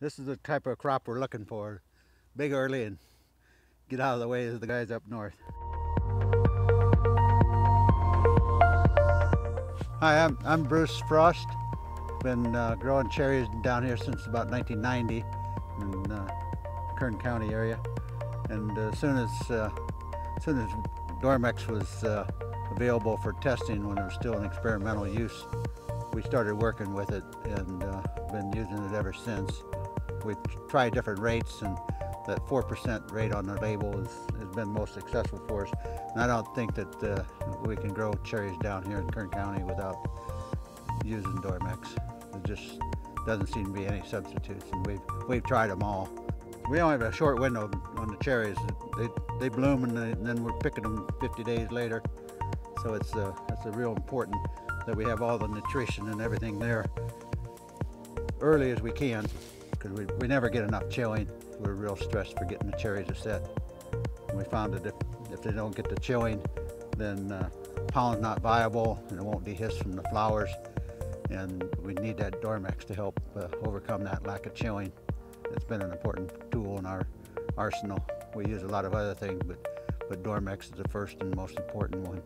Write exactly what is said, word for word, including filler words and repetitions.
This is the type of crop we're looking for. Big early and get out of the way of the guys up north. Hi, I'm, I'm Bruce Frost. Been uh, growing cherries down here since about nineteen ninety in uh, Kern County area. And uh, as soon as, uh, as soon as Dormex was uh, available for testing when it was still in experimental use, we started working with it and uh, been using it ever since. We've tried different rates, and that four percent rate on the label is, has been most successful for us. And I don't think that uh, we can grow cherries down here in Kern County without using Dormex. It just doesn't seem to be any substitutes, and we've, we've tried them all. We only have a short window on the cherries. They, they bloom and, they, and then we're picking them fifty days later. So it's a, it's a real important that we have all the nutrition and everything there early as we can, because we, we never get enough chilling. We're real stressed for getting the cherries to set. And we found that if, if they don't get the chilling, then uh, pollen's not viable and it won't dehiss from the flowers. And we need that Dormex to help uh, overcome that lack of chilling. It's been an important tool in our arsenal. We use a lot of other things, but, but Dormex is the first and most important one.